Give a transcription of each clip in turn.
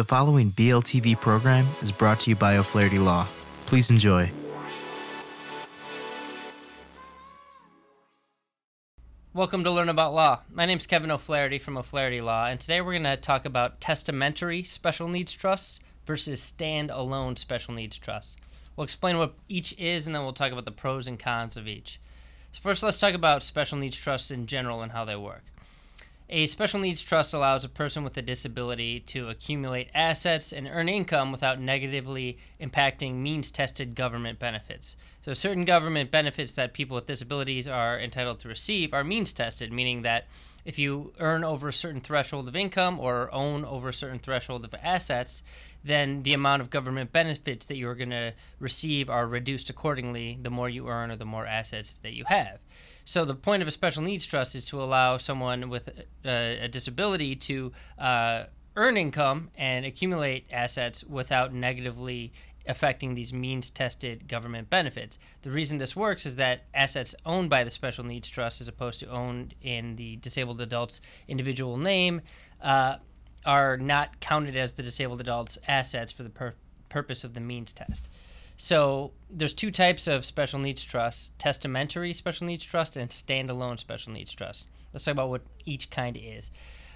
The following BLTV program is brought to you by O'Flaherty Law. Please enjoy. Welcome to Learn About Law. My name is Kevin O'Flaherty from O'Flaherty Law, and today we're going to talk about testamentary special needs trusts versus stand-alone special needs trusts. We'll explain what each is, and then we'll talk about the pros and cons of each. So first, let's talk about special needs trusts in general and how they work. A special needs trust allows a person with a disability to accumulate assets and earn income without negatively impacting means-tested government benefits. So certain government benefits that people with disabilities are entitled to receive are means-tested, meaning that if you earn over a certain threshold of income or own over a certain threshold of assets, then the amount of government benefits that you're going to receive are reduced accordingly the more you earn or the more assets that you have. So the point of a special needs trust is to allow someone with a disability to earn income and accumulate assets without negatively affecting these means-tested government benefits. The reason this works is that assets owned by the special needs trust as opposed to owned in the disabled adult's individual name are not counted as the disabled adult's assets for the purpose of the means test. So there's two types of special needs trusts: testamentary special needs trust and standalone special needs trust. Let's talk about what each kind is.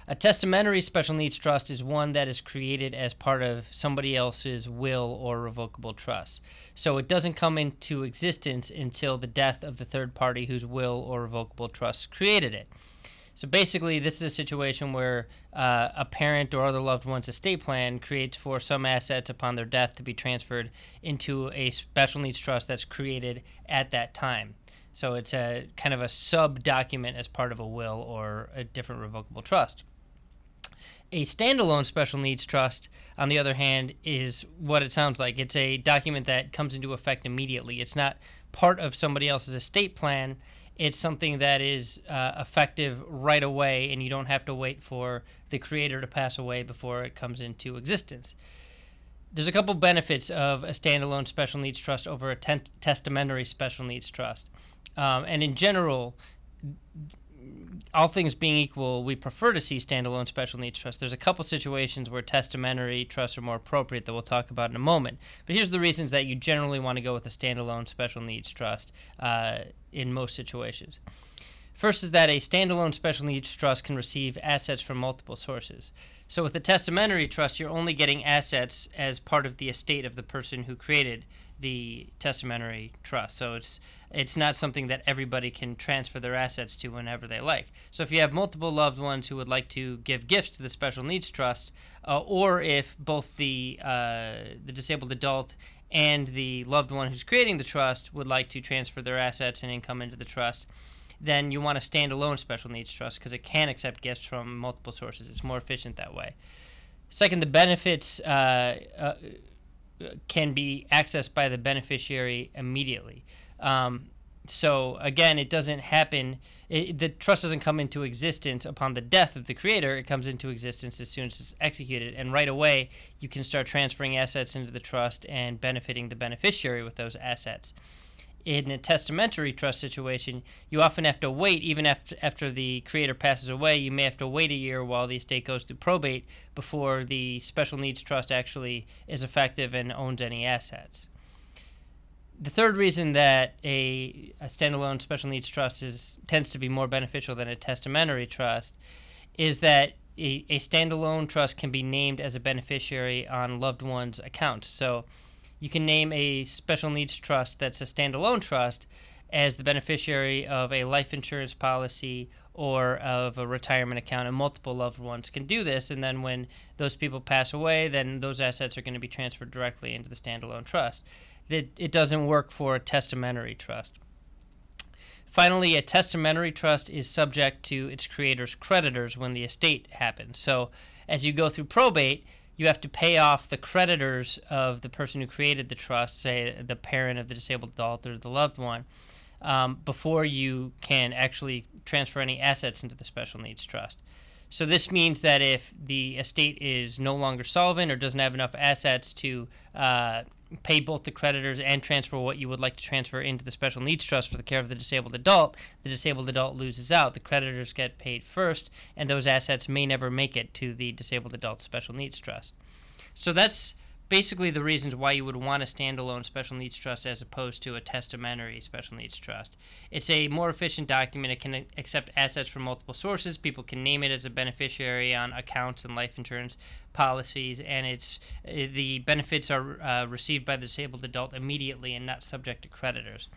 A testamentary special needs trust is one that is created as part of somebody else's will or revocable trust. So it doesn't come into existence until the death of the third party whose will or revocable trust created it. So basically, this is a situation where a parent or other loved one's estate plan creates for some assets upon their death to be transferred into a special needs trust that's created at that time. So it's a kind of a sub-document as part of a will or a different revocable trust. A standalone special needs trust, on the other hand, is what it sounds like. It's a document that comes into effect immediately. It's not part of somebody else's estate plan. It's something that is effective right away, and you don't have to wait for the creator to pass away before it comes into existence. There's a couple benefits of a standalone special needs trust over a testamentary special needs trust. And in general, all things being equal, we prefer to see standalone special needs trusts. There's a couple situations where testamentary trusts are more appropriate that we'll talk about in a moment. But here's the reasons that you generally want to go with a standalone special needs trust in most situations. First is that a standalone special needs trust can receive assets from multiple sources. So with a testamentary trust, you're only getting assets as part of the estate of the person who created the testamentary trust. So it's not something that everybody can transfer their assets to whenever they like. So if you have multiple loved ones who would like to give gifts to the special needs trust, or if both the disabled adult and the loved one who's creating the trust would like to transfer their assets and income into the trust, then you want a standalone special needs trust because it can accept gifts from multiple sources. It's more efficient that way. Second, the benefits can be accessed by the beneficiary immediately. So again, it doesn't happen, the trust doesn't come into existence upon the death of the creator. It comes into existence as soon as it's executed, and right away you can start transferring assets into the trust and benefiting the beneficiary with those assets. In a testamentary trust situation, you often have to wait, even after the creator passes away, you may have to wait a year while the estate goes through probate before the special needs trust actually is effective and owns any assets. The third reason that a standalone special needs trust tends to be more beneficial than a testamentary trust is that a standalone trust can be named as a beneficiary on loved one's account. So you can name a special needs trust that's a standalone trust as the beneficiary of a life insurance policy or of a retirement account, and multiple loved ones can do this, and then when those people pass away, then those assets are going to be transferred directly into the standalone trust. It doesn't work for a testamentary trust. Finally, a testamentary trust is subject to its creator's creditors when the estate happens. So as you go through probate, you have to pay off the creditors of the person who created the trust, say the parent of the disabled adult or the loved one, before you can actually transfer any assets into the special needs trust. So this means that if the estate is no longer solvent or doesn't have enough assets to pay both the creditors and transfer what you would like to transfer into the special needs trust for the care of the disabled adult loses out. The creditors get paid first, and those assets may never make it to the disabled adult special needs trust. So that's basically the reasons why you would want a standalone special needs trust as opposed to a testamentary special needs trust. It's a more efficient document. It can accept assets from multiple sources. People can name it as a beneficiary on accounts and life insurance policies, and the benefits are received by the disabled adult immediately and not subject to creditors.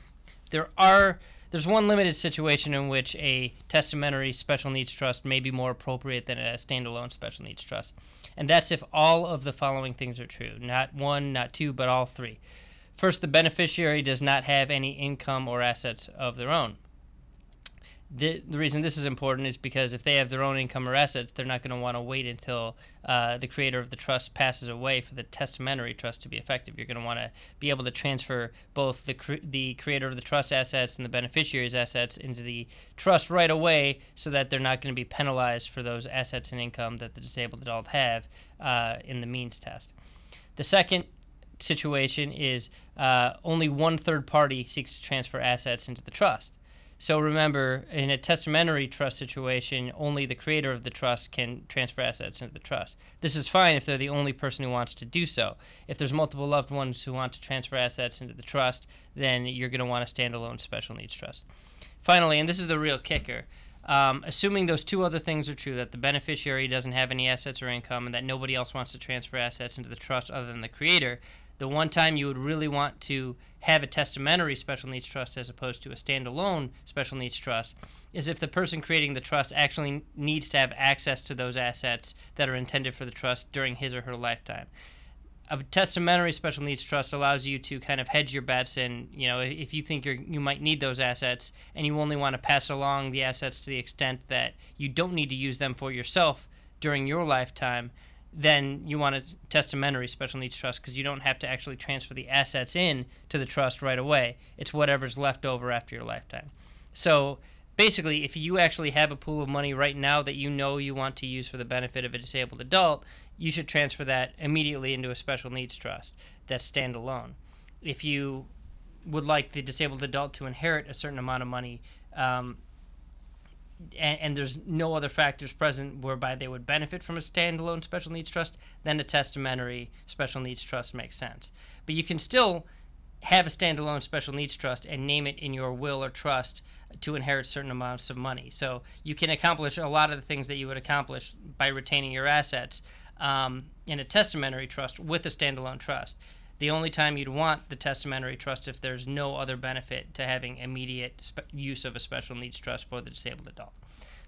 There's one limited situation in which a testamentary special needs trust may be more appropriate than a standalone special needs trust, and that's if all of the following things are true. Not one, not two, but all three. First, the beneficiary does not have any income or assets of their own. The reason this is important is because if they have their own income or assets, they're not going to want to wait until the creator of the trust passes away for the testamentary trust to be effective. You're going to want to be able to transfer both the creator of the trust assets and the beneficiary's assets into the trust right away so that they're not going to be penalized for those assets and income that the disabled adult have in the means test. The second situation is only one third party seeks to transfer assets into the trust. So remember, in a testamentary trust situation, only the creator of the trust can transfer assets into the trust. This is fine if they're the only person who wants to do so. If there's multiple loved ones who want to transfer assets into the trust, then you're going to want a standalone special needs trust. Finally, and this is the real kicker, assuming those two other things are true, that the beneficiary doesn't have any assets or income and that nobody else wants to transfer assets into the trust other than the creator, the one time you would really want to have a testamentary special needs trust as opposed to a standalone special needs trust is if the person creating the trust actually needs to have access to those assets that are intended for the trust during his or her lifetime. A testamentary special needs trust allows you to kind of hedge your bets, and if you think you might need those assets and you only want to pass along the assets to the extent that you don't need to use them for yourself during your lifetime, then you want a testamentary special needs trust because you don't have to actually transfer the assets in to the trust right away. It's whatever's left over after your lifetime. So basically, if you actually have a pool of money right now that you know you want to use for the benefit of a disabled adult, you should transfer that immediately into a special needs trust that's standalone. If you would like the disabled adult to inherit a certain amount of money, and there's no other factors present whereby they would benefit from a standalone special needs trust, then a testamentary special needs trust makes sense. But you can still have a standalone special needs trust and name it in your will or trust to inherit certain amounts of money. So you can accomplish a lot of the things that you would accomplish by retaining your assets in a testamentary trust with a standalone trust. The only time you'd want the testamentary trust if there's no other benefit to having immediate use of a special needs trust for the disabled adult.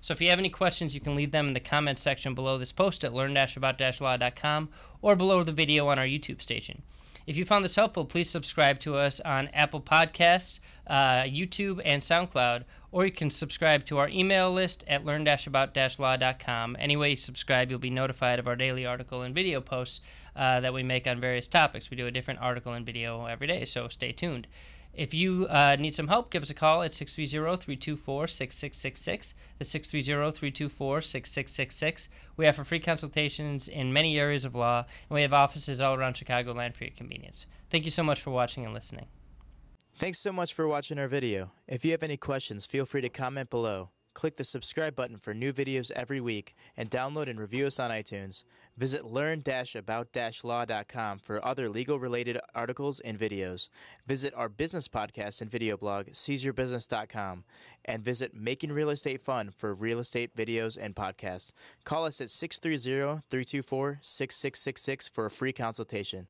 So if you have any questions, you can leave them in the comments section below this post at learn-about-law.com or below the video on our YouTube station. If you found this helpful, please subscribe to us on Apple Podcasts, YouTube, and SoundCloud, or you can subscribe to our email list at learn-about-law.com. Any way you subscribe, you'll be notified of our daily article and video posts that we make on various topics. We do a different article and video every day, so stay tuned. If you need some help, give us a call at 630-324-6666. That's 630-324-6666. We offer free consultations in many areas of law, and we have offices all around Chicagoland for your convenience. Thank you so much for watching and listening. Thanks so much for watching our video. If you have any questions, feel free to comment below. Click the subscribe button for new videos every week, and download and review us on iTunes. Visit learn-about-law.com for other legal-related articles and videos. Visit our business podcast and video blog, SeizeYourBusiness.com, and visit Making Real Estate Fun for real estate videos and podcasts. Call us at 630-324-6666 for a free consultation.